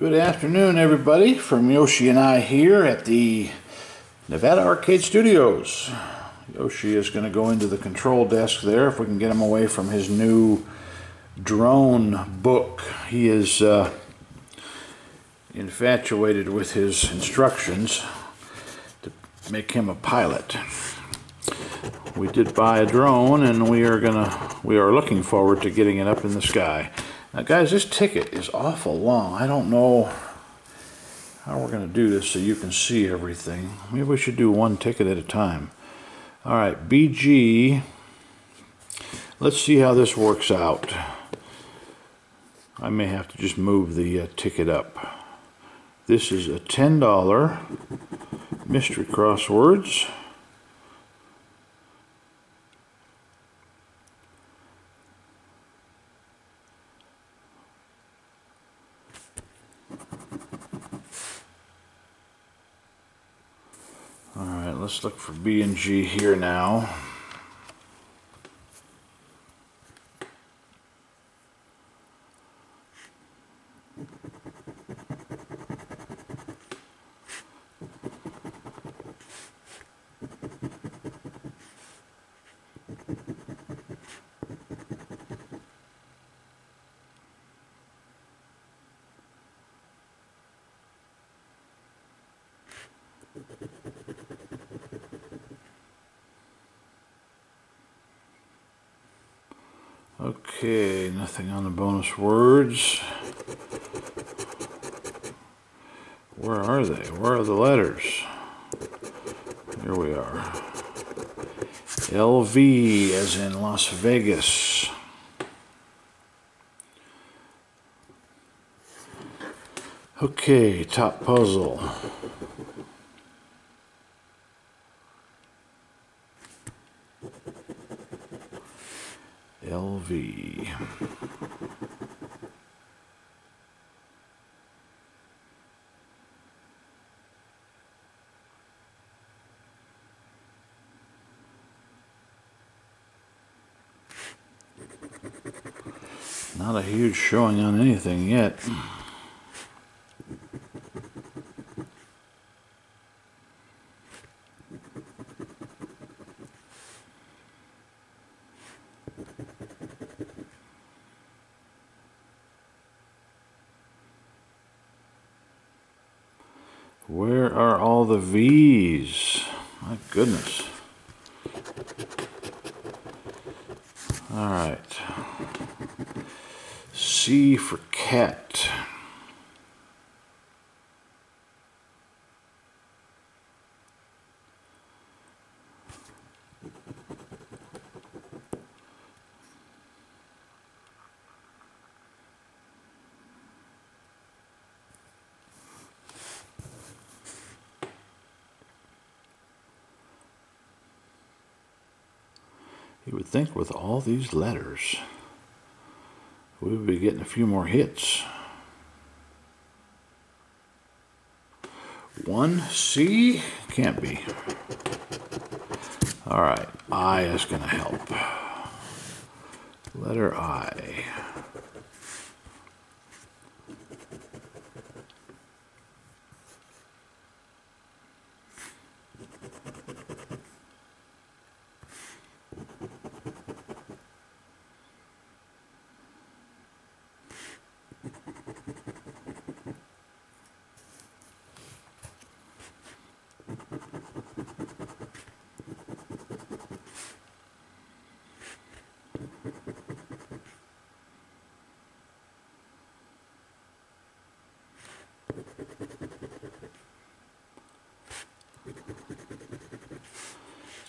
Good afternoon, everybody, from Yoshi and I here at the Nevada Arcade Studios. Yoshi is going to go into the control desk there if we can get him away from his new drone book. He is infatuated with his instructions to make him a pilot. We did buy a drone, and we are looking forward to getting it up in the sky. Now guys, this ticket is awful long. I don't know how we're going to do this so you can see everything. Maybe we should do one ticket at a time. Alright, BG. Let's see how this works out. I may have to just move the ticket up. This is a $10 mystery crosswords. Alright, let's look for B and G here now. Okay, nothing on the bonus words. Where are they? Where are the letters? Here we are. LV as in Las Vegas. Okay, top puzzle. LV. Not a huge showing on anything yet. Where are all the V's? My goodness. Alright. C for cat. You would think with all these letters, we would be getting a few more hits. 1C? Can't be. Alright, I is going to help. Letter I.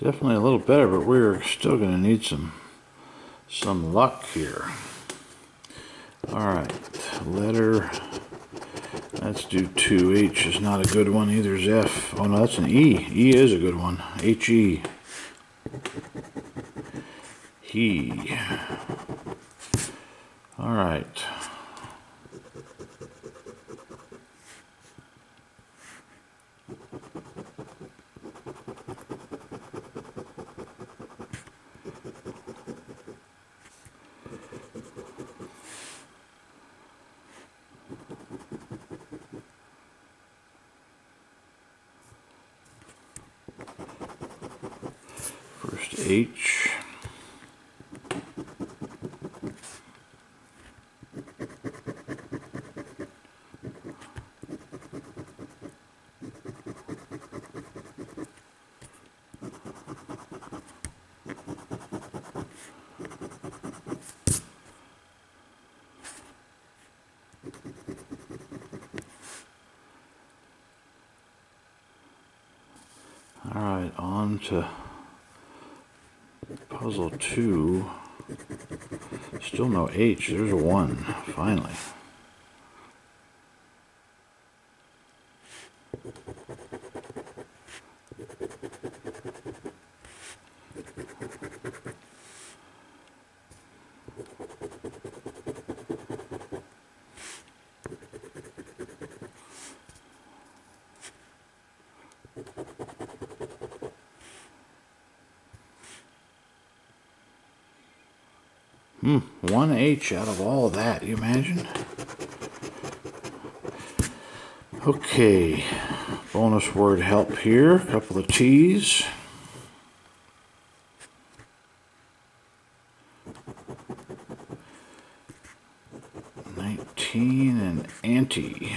Definitely a little better, but we're still going to need some luck here. Alright, letter, let's do 2. H is not a good one, either is F. Oh no, that's an E. E is a good one. H-E. He. Alright. H. Alright, on to puzzle 2. Still no H, there's a 1, finally. Hmm, 1H out of all of that, you imagine? Okay, bonus word help here, a couple of T's. And anti.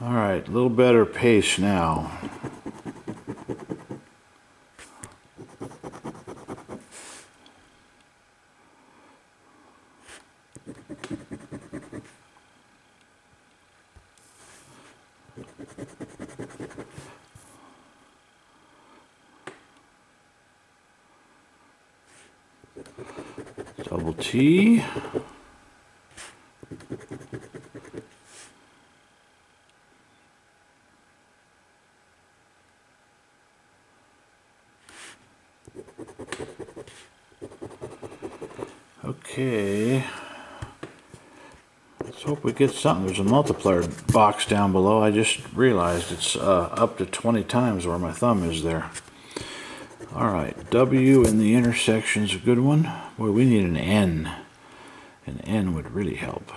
Alright, a little better pace now. Double T. Okay. Let's hope we get something. There's a multiplier box down below. I just realized it's up to 20 times where my thumb is there. Alright, W in the intersection's a good one. Boy, we need an N. An N would really help.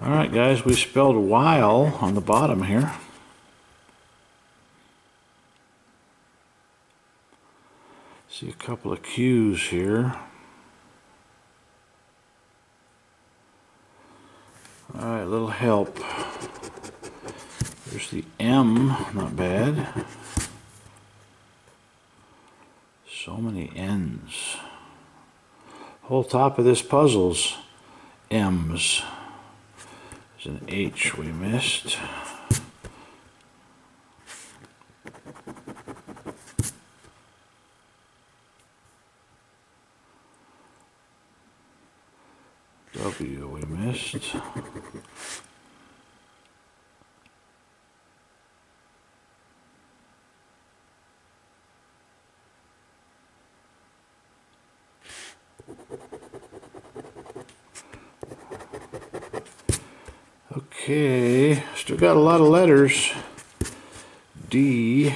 Alright guys, we spelled while on the bottom here. See a couple of Q's here. Alright, a little help. There's the M, not bad. So many N's. Whole top of this puzzle's M's. There's an H we missed. W we missed. Okay, still got a lot of letters. D.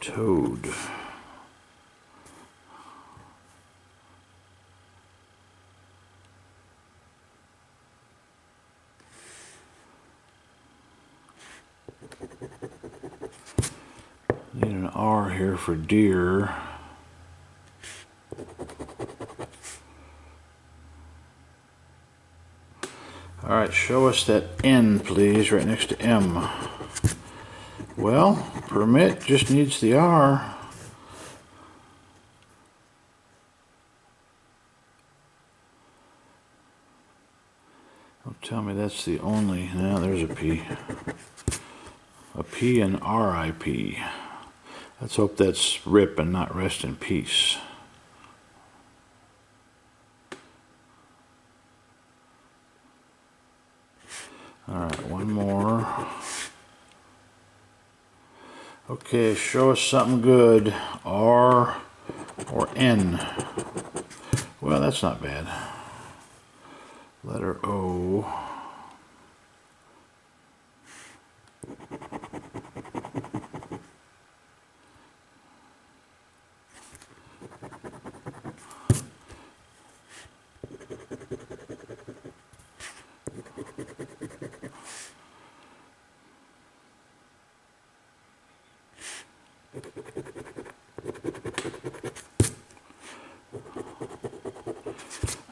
Toad. Need an R here for deer. Alright, show us that N, please, right next to M. Well, permit just needs the R. Don't tell me that's the only... No, there's a P. A P and R.I.P. Let's hope that's RIP and not rest in peace. Alright, one more. Okay, show us something good. R or N. Well, that's not bad. Letter O.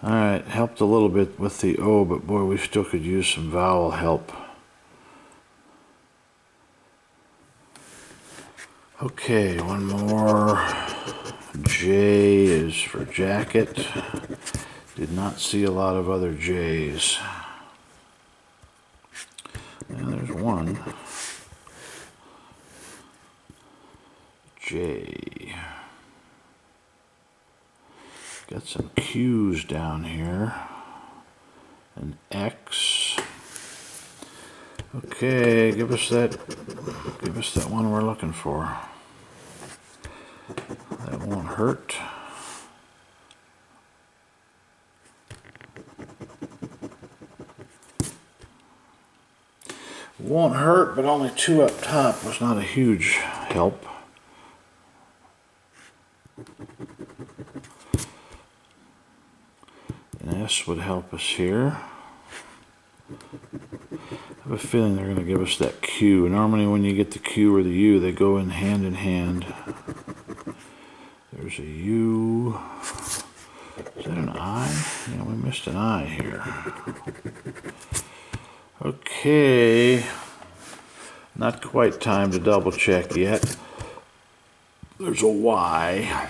Alright, helped a little bit with the O, but boy, we still could use some vowel help. Okay, one more. J is for jacket. Did not see a lot of other J's. And there's one. J. Got some Q's down here. An X. Okay, give us that one we're looking for. That won't hurt. Won't hurt, but only two up top was not a huge help. An S would help us here. I have a feeling they're going to give us that Q. Normally when you get the Q or the U, they go in hand. There's a U. Is that an I? Yeah, we missed an I here. Okay, not quite time to double check yet. There's a Y.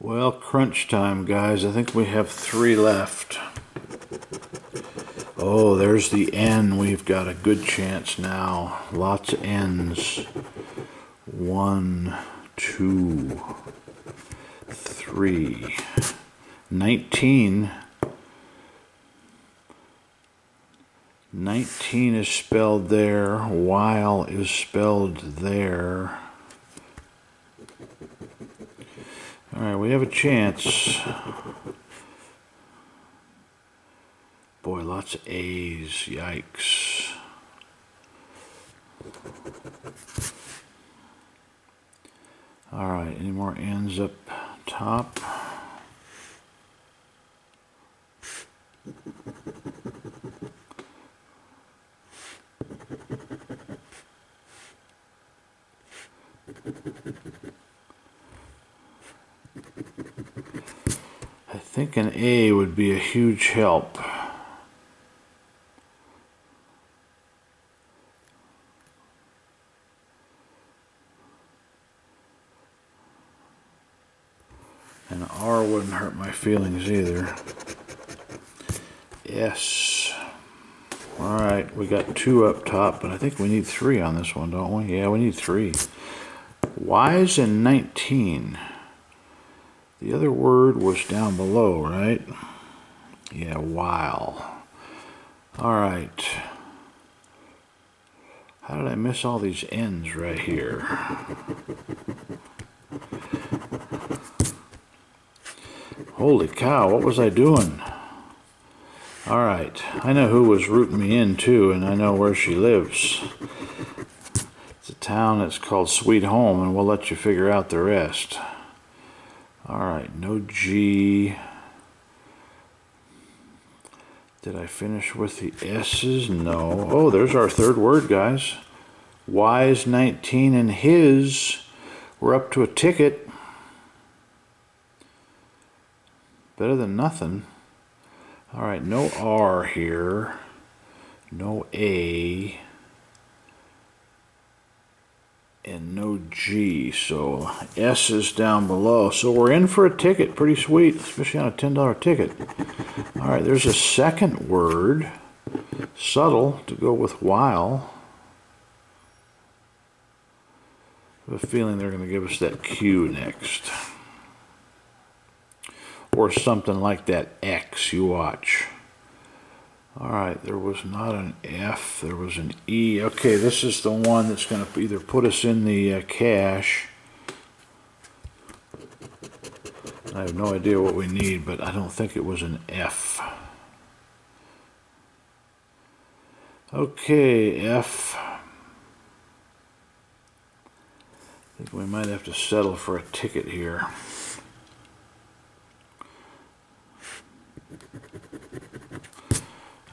Well, crunch time, guys. I think we have three left. Oh, there's the N. We've got a good chance now. Lots of N's. 1, 2, 3. 19. 19 is spelled there. While is spelled there. All right, we have a chance. Boy, lots of A's. Yikes. All right, any more N's up top? I think an A would be a huge help. And R wouldn't hurt my feelings either. Yes. Alright, we got two up top, but I think we need three on this one, don't we? Yeah, we need three. Y's in 19. The other word was down below, right? Yeah, while. All right. How did I miss all these N's right here? Holy cow, what was I doing? All right. I know who was rooting me in, too, and I know where she lives. It's a town that's called Sweet Home, and we'll let you figure out the rest. Alright, no G. Did I finish with the S's? No. Oh, there's our third word, guys. Y's 19 and his. We're up to a ticket. Better than nothing. Alright, no R here. No A. And no G, so S is down below. So we're in for a ticket, pretty sweet, especially on a $10 ticket. All right, there's a second word, subtle, to go with while. I have a feeling they're going to give us that Q next. Or something like that X, you watch. Alright, there was not an F, there was an E. Okay, this is the one that's going to either put us in the cash. I have no idea what we need, but I don't think it was an F. Okay, F. I think we might have to settle for a ticket here.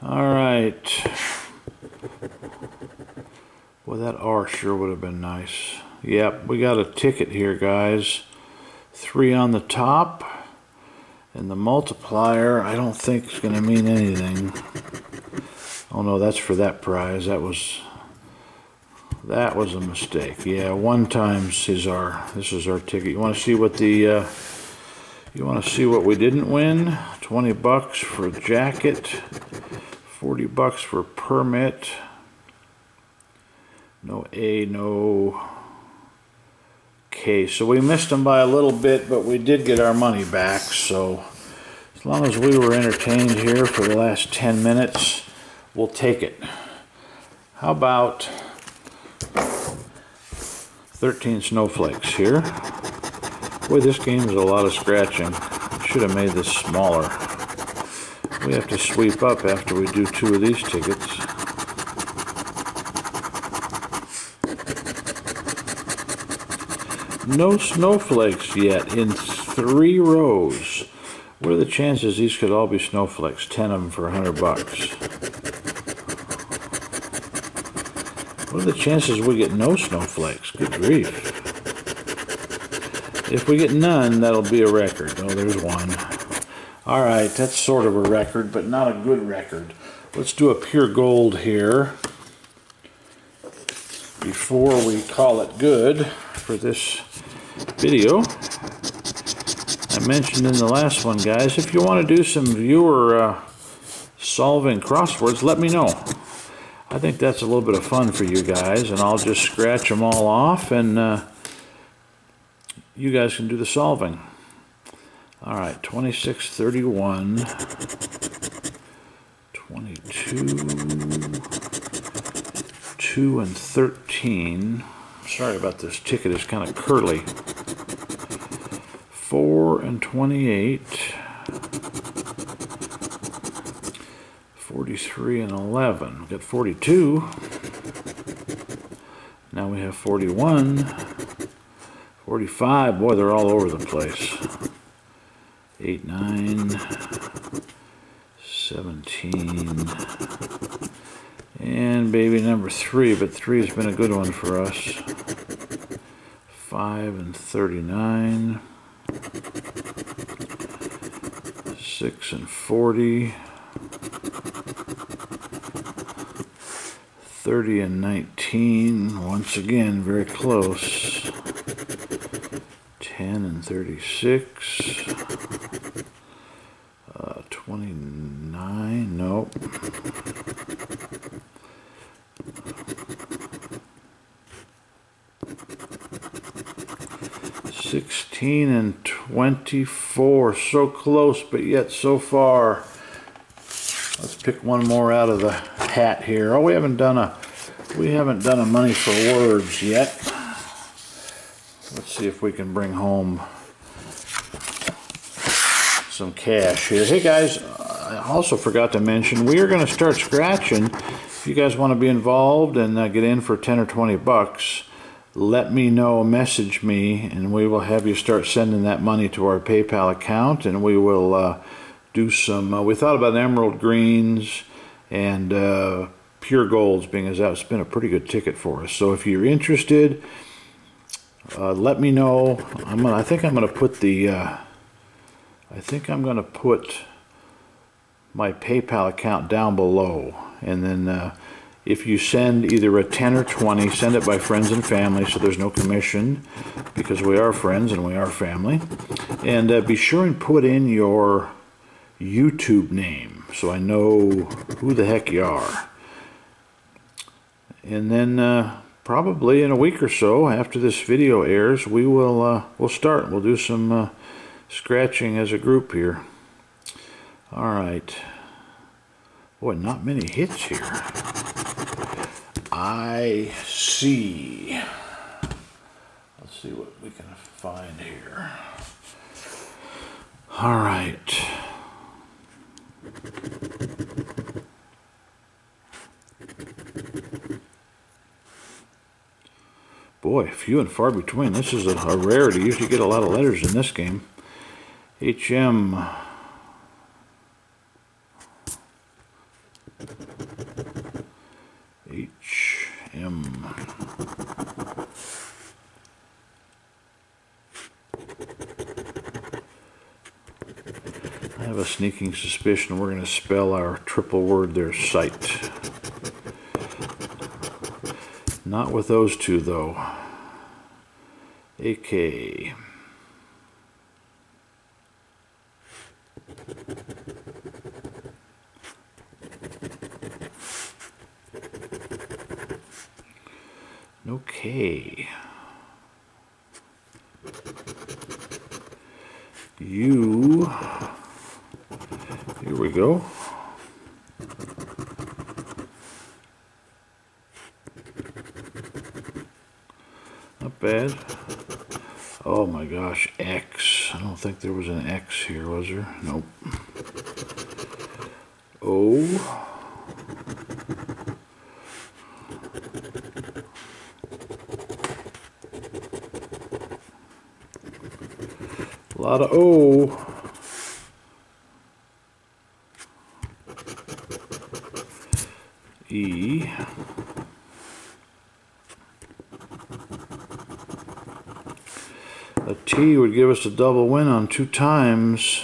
All right. Well, that R sure would have been nice. Yep, we got a ticket here, guys. 3 on the top. And the multiplier, I don't think is going to mean anything. Oh no, that's for that prize. That was a mistake. Yeah, 1 times is our. This is our ticket. You want to see what the? You want to see what we didn't win? $20 for a jacket. $40 for permit. No A, no K. So we missed them by a little bit, but we did get our money back. So as long as we were entertained here for the last 10 minutes, we'll take it. How about 13 snowflakes here? Boy, this game is a lot of scratching. Should have made this smaller. We have to sweep up after we do 2 of these tickets. No snowflakes yet in 3 rows. What are the chances these could all be snowflakes? 10 of them for $100. What are the chances we get no snowflakes? Good grief. If we get none, that'll be a record. Oh, there's 1. All right, that's sort of a record, but not a good record. Let's do a pure gold here before we call it good for this video. I mentioned in the last one, guys, if you want to do some viewer solving crosswords, let me know. I think that's a little bit of fun for you guys, and I'll just scratch them all off, and you guys can do the solving. All right, 26, 31, 22, 2 and 13. Sorry about this ticket, it's kind of curly. 4 and 28, 43 and 11. We've got 42. Now we have 41, 45. Boy, they're all over the place. 8, 9, 17, and baby number 3, but 3 has been a good one for us. 5 and 39, 6 and 40, 30 and 19, once again, very close. 10 and 36, 29, nope. 16 and 24, so close but yet so far. Let's pick one more out of the hat here. Oh, we haven't done a money for words yet. Let's see if we can bring home some cash here. Hey guys, I also forgot to mention we are going to start scratching. If you guys want to be involved and get in for 10 or 20 bucks, let me know, message me, and we will have you start sending that money to our PayPal account, and we will do some, we thought about emerald greens and pure golds, being as that's been a pretty good ticket for us. So if you're interested, let me know. I think I'm gonna put my PayPal account down below, and then if you send either a 10 or 20, send it by friends and family, so there's no commission, because we are friends and we are family. And be sure and put in your YouTube name so I know who the heck you are. And then probably in a week or so after this video airs, we will we'll start. We'll do some scratching as a group here. All right. Boy, not many hits here. I see. Let's see what we can find here. All right. Boy, few and far between. This is a rarity. You usually get a lot of letters in this game. HM. HM. I have a sneaking suspicion we're going to spell our triple word there, sight. Not with those two, though. AK. No K. U. Here we go. Not bad. Oh my gosh, X. I don't think there was an X here, was there? Nope. O. A lot of O. E. A T would give us a double win on two times.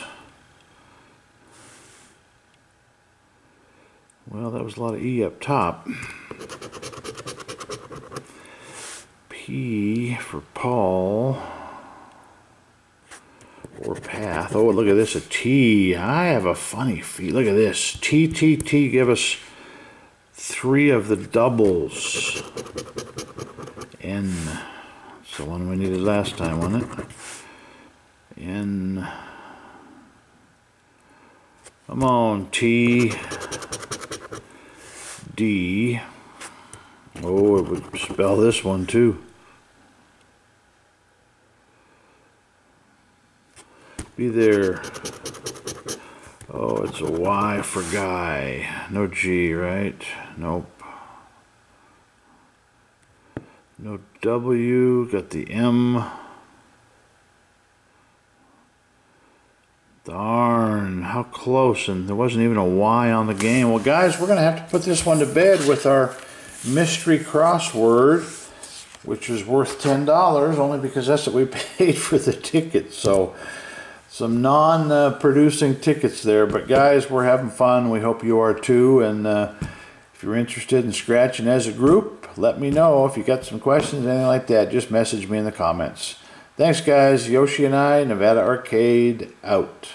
Well, that was a lot of E up top. P for Paul. Or path. Oh, look at this, a T. I have a funny feet. Look at this. T, T, T give us three of the doubles. N. It's the one we needed last time, wasn't it? N. Come on, T. D. Oh, it would spell this one, too. Be there. Oh, it's a Y for guy. No G, right? Nope. No W. Got the M. Darn, how close. And there wasn't even a Y on the game. Well, guys, we're going to have to put this one to bed with our mystery crossword, which is worth $10, only because that's what we paid for the ticket. So some non-producing tickets there, but guys, we're having fun. We hope you are too, and if you're interested in scratching as a group, let me know. If you got some questions, anything like that, just message me in the comments. Thanks, guys. Yoshi and I, Nevada Arcade, out.